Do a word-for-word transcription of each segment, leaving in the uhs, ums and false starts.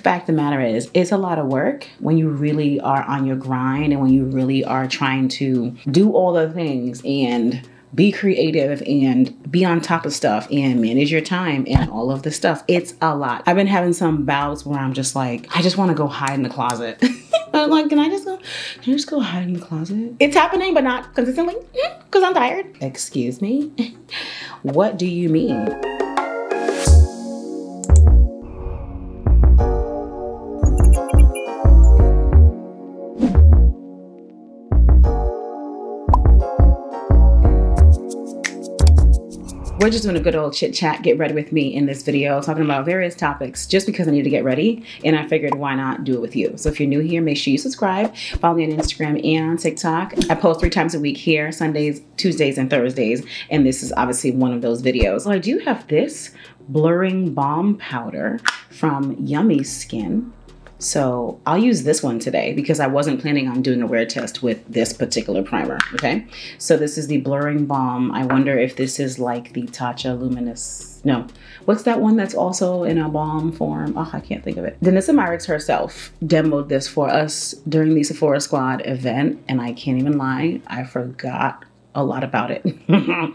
fact of the matter is, it's a lot of work when you really are on your grind and when you really are trying to do all the things and be creative and be on top of stuff and manage your time and all of this stuff. It's a lot. I've been having some bouts where I'm just like, I just want to go hide in the closet. I'm like, can I just go, can I just go hide in the closet? It's happening, but not consistently because I'm tired. Excuse me. What do you mean? We're just doing a good old chit chat, get ready with me in this video, talking about various topics just because I need to get ready and I figured why not do it with you. So if you're new here, make sure you subscribe, follow me on Instagram and on TikTok. I post three times a week here, Sundays, Tuesdays, and Thursdays. And this is obviously one of those videos. So I do have this Blurry Balm powder from Yummy Skin. So I'll use this one today because I wasn't planning on doing a wear test with this particular primer, okay? So this is the Blurry Balm. I wonder if this is like the Tatcha Luminous, no. What's that one that's also in a balm form? Oh, I can't think of it. Danessa Myricks herself demoed this for us during the Sephora Squad event, and I can't even lie, I forgot a lot about it.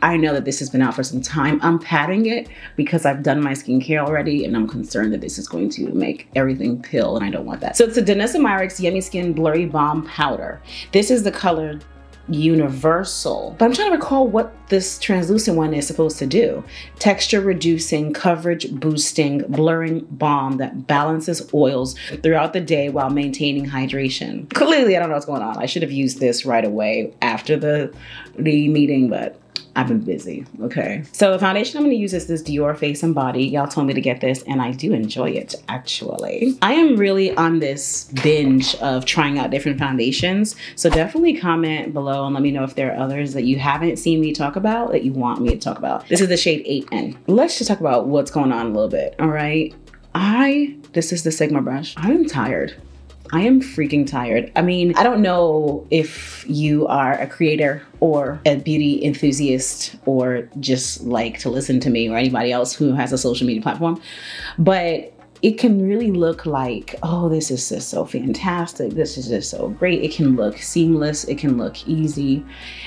I know that this has been out for some time. I'm patting it because I've done my skincare already and I'm concerned that this is going to make everything pill and I don't want that. So it's the Danessa Myricks Yummy Skin Blurry Balm Powder. This is the color Universal, but I'm trying to recall what this translucent one is supposed to do. Texture reducing, coverage boosting, blurring balm that balances oils throughout the day while maintaining hydration. Clearly, I don't know what's going on. I should have used this right away after the, the meeting, but I've been busy, okay? So the foundation I'm gonna use is this Dior Face and Body. Y'all told me to get this and I do enjoy it, actually. I am really on this binge of trying out different foundations. So definitely comment below and let me know if there are others that you haven't seen me talk about that you want me to talk about. This is the shade eight N. Let's just talk about what's going on a little bit, all right? I, this is the Sigma brush. I am tired. I am freaking tired. I mean, I don't know if you are a creator or a beauty enthusiast or just like to listen to me or anybody else who has a social media platform, but it can really look like, oh, this is just so fantastic. This is just so great. It can look seamless. It can look easy.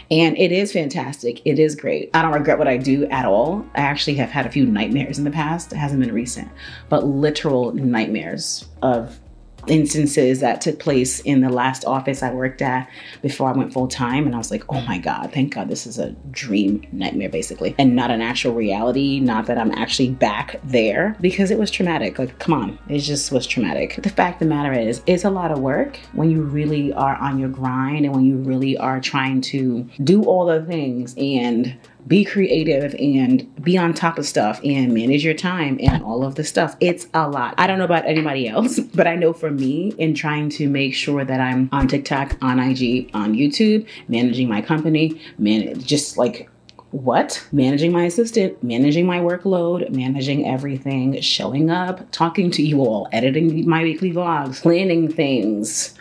And it is fantastic. It is great. I don't regret what I do at all. I actually have had a few nightmares in the past. It hasn't been recent, but literal nightmares of instances that took place in the last office I worked at before I went full time. And I was like, oh my God, thank God this is a dream nightmare basically, and not an actual reality. Not that I'm actually back there because it was traumatic. Like, come on, it just was traumatic. But the fact of the matter is, it's a lot of work when you really are on your grind and when you really are trying to do all the things and be creative and be on top of stuff and manage your time and all of this stuff. It's a lot. I don't know about anybody else, but I know for me, in trying to make sure that I'm on TikTok, on I G, on YouTube, managing my company, man, just like, what? Managing my assistant, managing my workload, managing everything, showing up, talking to you all, editing my weekly vlogs, planning things,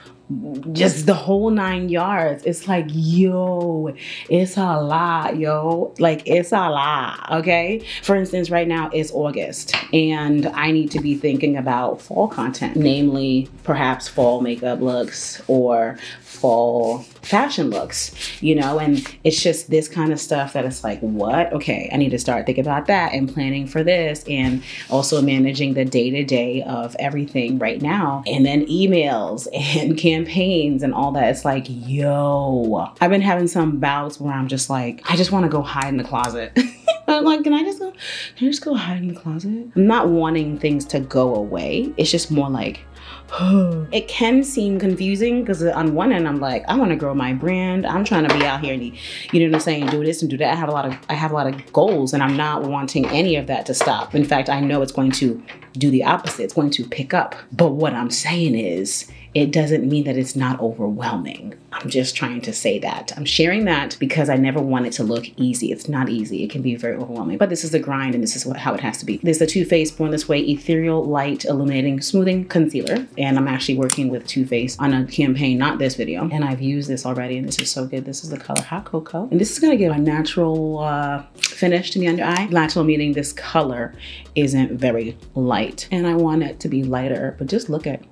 just the whole nine yards. It's like, yo, it's a lot, yo. Like, it's a lot, okay? For instance, right now it's August and I need to be thinking about fall content, namely perhaps fall makeup looks or fall fashion looks, you know? And it's just this kind of stuff that it's like, what? Okay, I need to start thinking about that and planning for this and also managing the day-to-day of everything right now. And then emails and campaigns campaigns and all that. It's like, yo, I've been having some bouts where I'm just like, I just want to go hide in the closet. I'm like, can I just go, can I just go hide in the closet? I'm not wanting things to go away. It's just more like, it can seem confusing because on one end, I'm like, I want to grow my brand. I'm trying to be out here and, you know what I'm saying, do this and do that. I have a lot of, I have a lot of goals and I'm not wanting any of that to stop. In fact, I know it's going to do the opposite. It's going to pick up. But what I'm saying is, it doesn't mean that it's not overwhelming. I'm just trying to say that. I'm sharing that because I never want it to look easy. It's not easy. It can be very overwhelming, but this is the grind and this is what, how it has to be. This is the Too Faced Born This Way Ethereal Light Illuminating Smoothing Concealer. concealer, and I'm actually working with Too Faced on a campaign, not this video, and I've used this already and this is so good. This is the color Hot Cocoa, and this is gonna give a natural uh, finish to the under eye. Natural meaning this color isn't very light, and I want it to be lighter, but just look at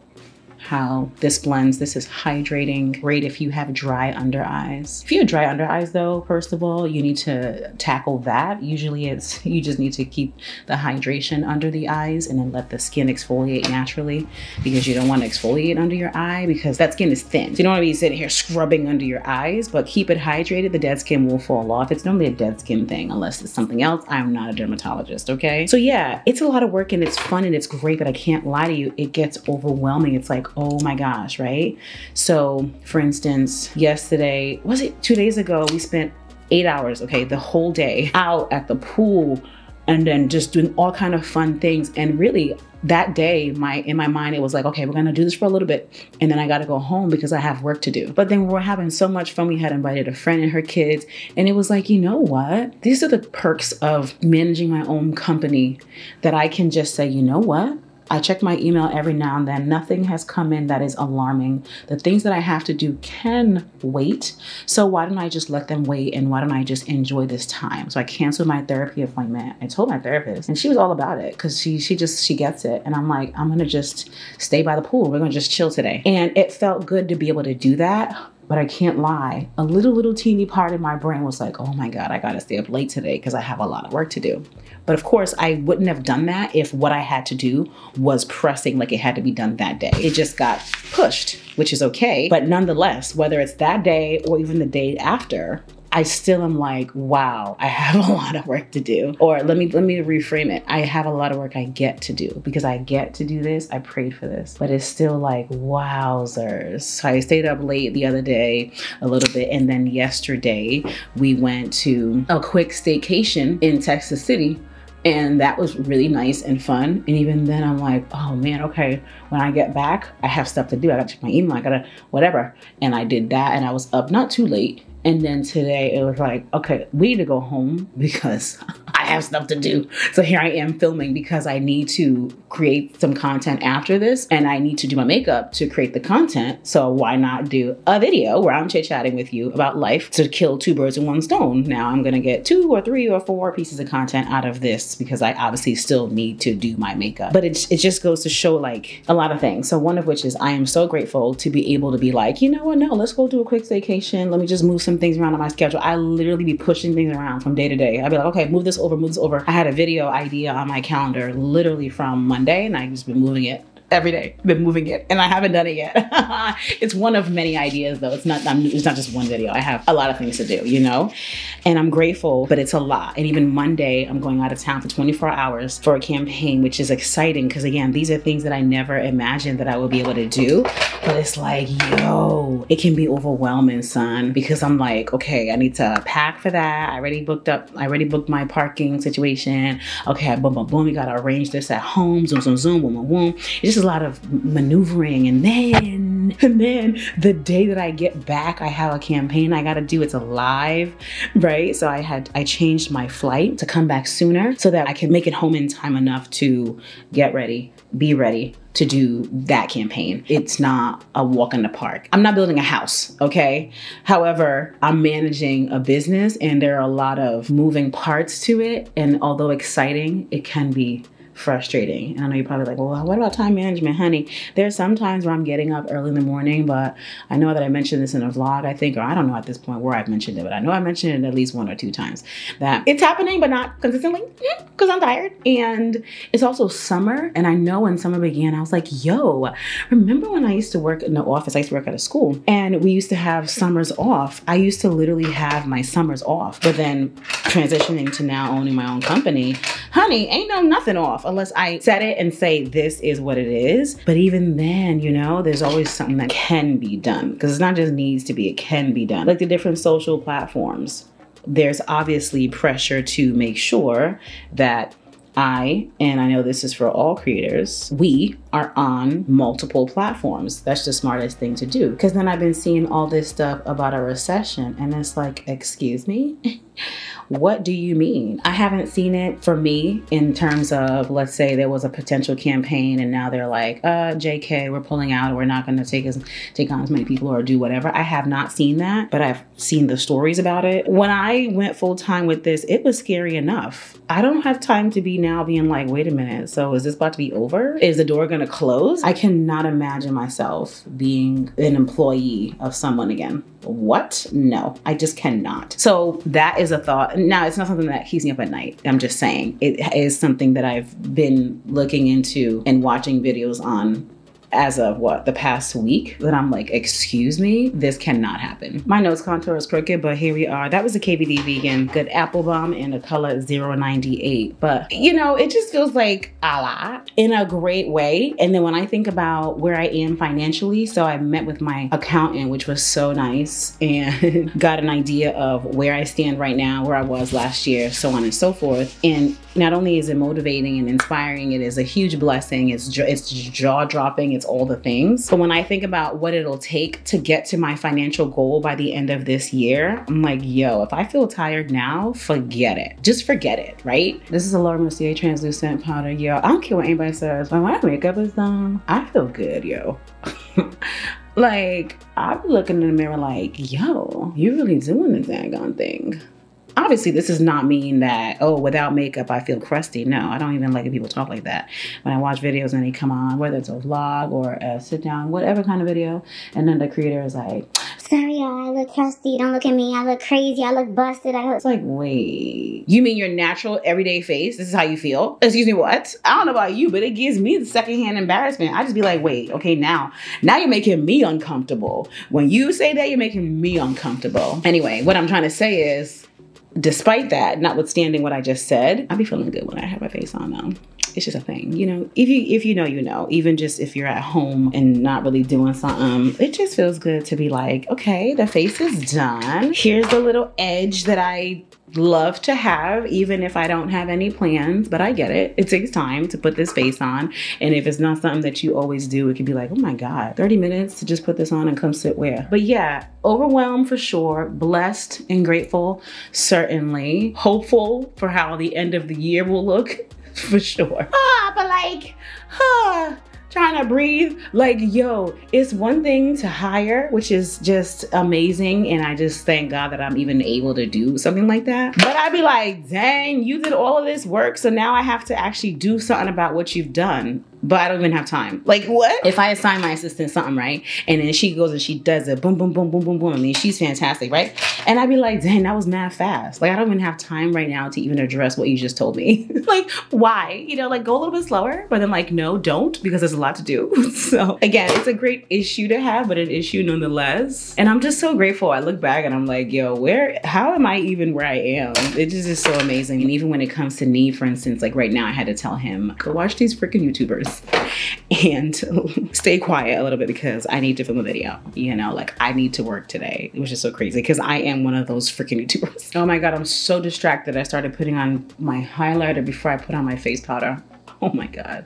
how this blends. This is hydrating, great if you have dry under eyes. If you have dry under eyes though, first of all, you need to tackle that. Usually it's, you just need to keep the hydration under the eyes and then let the skin exfoliate naturally, because you don't want to exfoliate under your eye because that skin is thin. So you don't want to be sitting here scrubbing under your eyes, but keep it hydrated. The dead skin will fall off. It's normally a dead skin thing unless it's something else. I'm not a dermatologist, okay? So yeah, it's a lot of work and it's fun and it's great, but I can't lie to you, it gets overwhelming. It's like, oh my gosh, right? So for instance, yesterday, was it two days ago? We spent eight hours, okay, the whole day out at the pool and then just doing all kind of fun things. And really that day, my in my mind, it was like, okay, we're gonna do this for a little bit and then I gotta go home because I have work to do. But then we were having so much fun. We had invited a friend and her kids, and it was like, you know what? These are the perks of managing my own company, that I can just say, you know what? I check my email every now and then. Nothing has come in that is alarming. The things that I have to do can wait. So why don't I just let them wait? And why don't I just enjoy this time? So I canceled my therapy appointment. I told my therapist, and she was all about it because she, she just, she gets it. And I'm like, I'm gonna just stay by the pool. We're gonna just chill today. And it felt good to be able to do that. But I can't lie, a little, little teeny part of my brain was like, oh my God, I gotta stay up late today because I have a lot of work to do. But of course, I wouldn't have done that if what I had to do was pressing, like it had to be done that day. It just got pushed, which is okay. But nonetheless, whether it's that day or even the day after, I still am like, wow, I have a lot of work to do. Or let me let me reframe it. I have a lot of work I get to do because I get to do this. I prayed for this, but it's still like, wowzers. So I stayed up late the other day a little bit. And then yesterday we went to a quick staycation in Texas City. And that was really nice and fun. And even then I'm like, oh man, okay, when I get back, I have stuff to do. I gotta check my email, I gotta whatever. And I did that and I was up not too late. And then today it was like, okay, we need to go home because I have stuff to do. So here I am filming because I need to create some content after this, and I need to do my makeup to create the content. So why not do a video where I'm chit-chatting with you about life to kill two birds with one stone? Now I'm gonna get two or three or four pieces of content out of this because I obviously still need to do my makeup. But it, it just goes to show like a lot of things. So one of which is I am so grateful to be able to be like, you know what, no, let's go do a quick staycation. Let me just move some things around on my schedule. I literally be pushing things around from day to day. I'd be like, okay, move this over, move this over. I had a video idea on my calendar literally from Monday, and I've just been moving it every day. Been moving it, and I haven't done it yet. It's one of many ideas though. It's not, I'm, it's not just one video. I have a lot of things to do, you know? And I'm grateful, but it's a lot. And even Monday, I'm going out of town for twenty-four hours for a campaign, which is exciting. Cause again, these are things that I never imagined that I would be able to do. But it's like, yo, it can be overwhelming, son. Because I'm like, okay, I need to pack for that. I already booked up, I already booked my parking situation. Okay, boom, boom, boom, we gotta arrange this at home. Zoom, zoom, zoom, boom, boom, boom. It's just a lot of maneuvering, and then and then the day that I get back, I have a campaign I gotta do. It's a live, right? So I had I changed my flight to come back sooner so that I can make it home in time enough to get ready, be ready to do that campaign. It's not a walk in the park. I'm not building a house, okay? However, I'm managing a business and there are a lot of moving parts to it. And although exciting, it can be frustrating. And I know you're probably like, well, what about time management, honey? There's some times where I'm getting up early in the morning, but I know that I mentioned this in a vlog, I think, or I don't know at this point where I've mentioned it, but I know I mentioned it at least one or two times that it's happening, but not consistently because I'm tired. And it's also summer. And I know when summer began, I was like, yo, remember when I used to work in the office, I used to work at a school and we used to have summers off. I used to literally have my summers off, but then transitioning to now owning my own company, honey, ain't no nothing off. Unless I set it and say, this is what it is. But even then, you know, there's always something that can be done because it's not just needs to be, it can be done. Like the different social platforms, there's obviously pressure to make sure that I, and I know this is for all creators, we are on multiple platforms. That's the smartest thing to do. Because then I've been seeing all this stuff about a recession and it's like, excuse me? What do you mean? I haven't seen it for me in terms of, let's say there was a potential campaign and now they're like, uh, J K, we're pulling out, or we're not going to take as, take on as many people or do whatever. I have not seen that, but I've seen the stories about it. When I went full time with this, it was scary enough. I don't have time to be now being like, wait a minute, so is this about to be over? Is the door going to close? I cannot imagine myself being an employee of someone again. What? No, I just cannot. So that is a thought. Now, it's not something that keeps me up at night. I'm just saying it is something that I've been looking into and watching videos on as of what, the past week, that I'm like, excuse me, this cannot happen. My nose contour is crooked, but here we are. That was a K V D Vegan Good Apple Balm in a color zero ninety-eight. But you know, it just feels like a lot in a great way. And then when I think about where I am financially, so I met with my accountant, which was so nice, and got an idea of where I stand right now, where I was last year, so on and so forth. And not only is it motivating and inspiring, it is a huge blessing. It's, it's jaw-dropping, it's all the things. But when I think about what it'll take to get to my financial goal by the end of this year, I'm like, yo, if I feel tired now, forget it. Just forget it, right? This is a Laura Mercier translucent powder, yo. I don't care what anybody says. When my makeup is done, I feel good, yo. Like, I'll be looking in the mirror like, yo, you're really doing the daggone thing. Obviously, this does not mean that, oh, without makeup, I feel crusty. No, I don't even like it. People talk like that. When I watch videos and they come on, whether it's a vlog or a sit down, whatever kind of video, and then the creator is like, sorry, y'all, I look crusty. Don't look at me. I look crazy. I look busted. I look. It's like, wait, you mean your natural everyday face? This is how you feel? Excuse me, what? I don't know about you, but it gives me the secondhand embarrassment. I just be like, wait, okay, now, now you're making me uncomfortable. When you say that, you're making me uncomfortable. Anyway, what I'm trying to say is, despite that, notwithstanding what I just said, I'll be feeling good when I have my face on though. It's just a thing, you know, if you, if you know, you know, even just if you're at home and not really doing something, it just feels good to be like, okay, the face is done. Here's the little edge that I love to have, even if I don't have any plans, but I get it. It takes time to put this face on. And if it's not something that you always do, it could be like, oh my God, thirty minutes to just put this on and come sit where? But yeah, overwhelmed for sure, blessed and grateful, certainly. Hopeful for how the end of the year will look, for sure. Ah, but like, huh. Trying to breathe, like, yo, it's one thing to hire, which is just amazing, and I just thank God that I'm even able to do something like that. But I'd be like, dang, you did all of this work, so now I have to actually do something about what you've done. But I don't even have time. Like, what? If I assign my assistant something, right, and then she goes and she does it, boom, boom, boom, boom, boom, boom. I mean, she's fantastic, right? And I'd be like, dang, that was mad fast. Like, I don't even have time right now to even address what you just told me. Like, why? You know, like, go a little bit slower, but then like, no, don't, because there's a lot to do. So again, it's a great issue to have, but an issue nonetheless. And I'm just so grateful. I look back and I'm like, yo, where, how am I even where I am? It just is so amazing. And even when it comes to me, for instance, like right now, I had to tell him, go watch these freaking YouTubers and stay quiet a little bit because I need to film a video, you know, like I need to work today, which is so crazy because I am one of those freaking YouTubers. Oh my God, I'm so distracted. I started putting on my highlighter before I put on my face powder. Oh my God,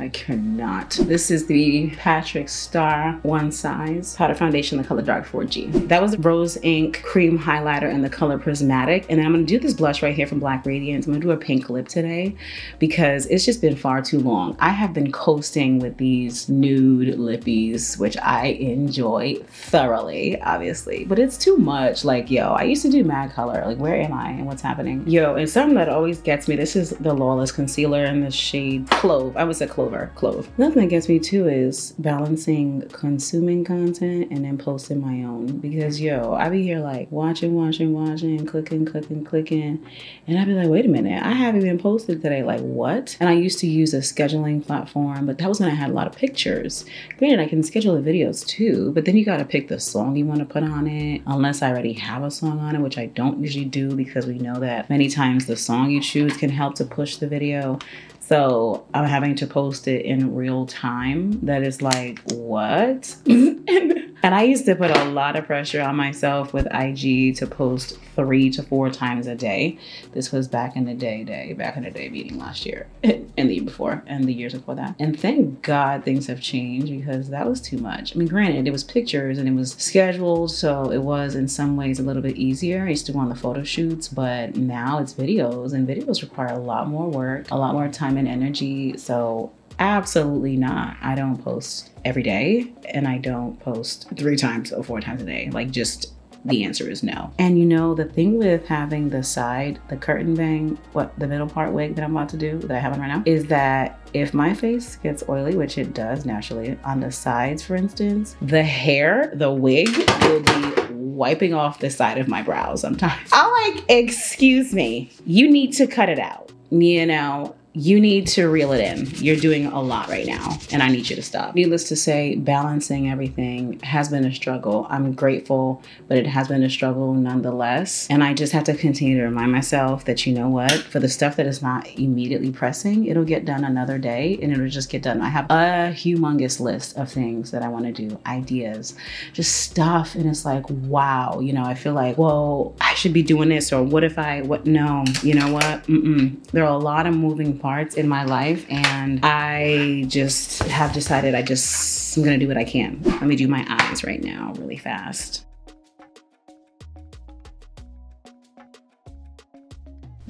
I cannot. This is the Patrick Star One Size Powder Foundation in the color Dark four G. That was Rose Ink Cream Highlighter in the color Prismatic. And then I'm gonna do this blush right here from Black Radiance. I'm gonna do a pink lip today because it's just been far too long. I have been coasting with these nude lippies, which I enjoy thoroughly, obviously, but it's too much. Like, yo, I used to do mad color. Like, where am I and what's happening? Yo, and something that always gets me, this is the Lawless Concealer in the shade Clove. I would say Clove. Clove. Nothing that gets me too is balancing consuming content and then posting my own, because yo, I be here like watching, watching, watching, clicking, clicking, clicking, and I be like, wait a minute, I haven't even posted today. Like, what? And I used to use a scheduling platform, but that was when I had a lot of pictures. Granted, I can schedule the videos too, but then you gotta pick the song you want to put on it, unless I already have a song on it, which I don't usually do because we know that many times the song you choose can help to push the video. So I'm having to post it in real time. That is like, what? And And I used to put a lot of pressure on myself with I G to post three to four times a day. This was back in the day, day, back in the day meeting last year and the year before and the years before that. And thank God things have changed, because that was too much. I mean, granted, it was pictures and it was scheduled, so it was in some ways a little bit easier. I used to go on the photo shoots, but now it's videos, and videos require a lot more work, a lot more time and energy. So absolutely not. I don't post every day, and I don't post three times or four times a day. Like, just the answer is no. And you know, the thing with having the side, the curtain bang, what, the middle part wig that I'm about to do, that I have on right now, is that if my face gets oily, which it does naturally, on the sides, for instance, the hair, the wig will be wiping off the side of my brow sometimes. I'm like, excuse me, you need to cut it out, you know? You need to reel it in. You're doing a lot right now, and I need you to stop. Needless to say, balancing everything has been a struggle. I'm grateful, but it has been a struggle nonetheless. And I just have to continue to remind myself that, you know what, for the stuff that is not immediately pressing, it'll get done another day, and it'll just get done. I have a humongous list of things that I want to do, ideas, just stuff. And it's like, wow, you know, I feel like, well, I should be doing this, or what if I, what, no, you know what? Mm-mm. There are a lot of moving parts in my life, and I just have decided I just I'm gonna do what I can. Let me do my eyes right now really fast.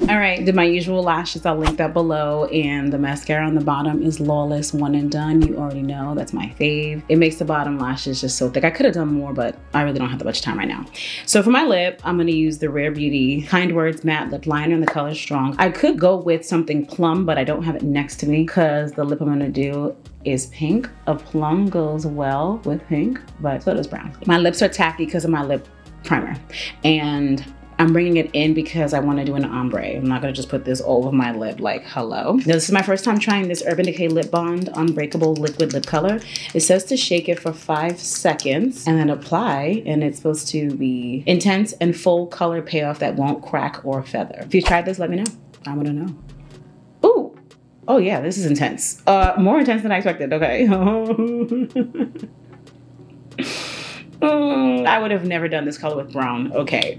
All right, did my usual lashes, I'll link that below, and the mascara on the bottom is Lawless One and Done. You already know that's my fave. It makes the bottom lashes just so thick. I could have done more, but I really don't have that much time right now. So for my lip, I'm gonna use the Rare Beauty Kind Words Matte Lip Liner in the color Strong. I could go with something plum, but I don't have it next to me because the lip I'm gonna do is pink. A plum goes well with pink, but so does brown. My lips are tacky because of my lip primer, and I'm bringing it in because I want to do an ombre. I'm not going to just put this all over my lip, like, hello. Now, this is my first time trying this Urban Decay Lip Bond Unbreakable Liquid Lip Color. It says to shake it for five seconds and then apply, and it's supposed to be intense and full color payoff that won't crack or feather. If you tried this, let me know. I want to know. Ooh. Oh, yeah, this is intense. Uh, more intense than I expected, okay. mm, I would have never done this color with brown, okay.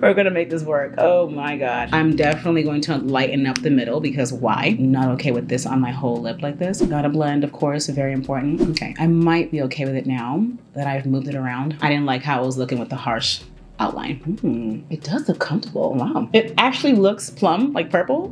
We're gonna make this work. Oh my God. I'm definitely going to lighten up the middle because why? Not okay with this on my whole lip like this. Gotta blend, of course, very important. Okay, I might be okay with it now that I've moved it around. I didn't like how it was looking with the harsh outline. Hmm, it does look comfortable. Wow. It actually looks plum, like purple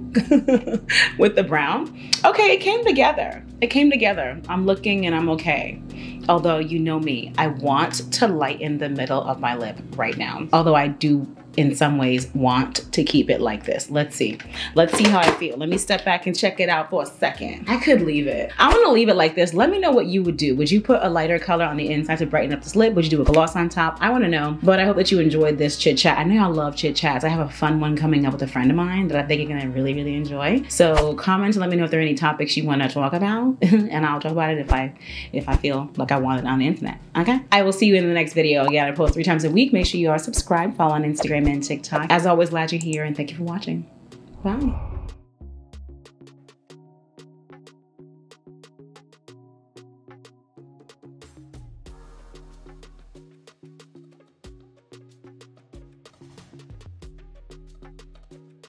with the brown. Okay, it came together. It came together. I'm looking and I'm okay. Although, you know me, I want to lighten the middle of my lip right now. Although I do, in some ways, want to keep it like this. Let's see. Let's see how I feel. Let me step back and check it out for a second. I could leave it. I want to leave it like this. Let me know what you would do. Would you put a lighter color on the inside to brighten up this lip? Would you do a gloss on top? I want to know. But I hope that you enjoyed this chit chat. I know y'all love chit chats. I have a fun one coming up with a friend of mine that I think you're going to really, really enjoy. So comment and let me know if there are any topics you want to talk about, and I'll talk about it if I, if I feel like I want it on the internet. Okay? I will see you in the next video. Yeah, I post three times a week. Make sure you are subscribed, follow on Instagram and TikTok. As always, glad you're here, and thank you for watching. Bye.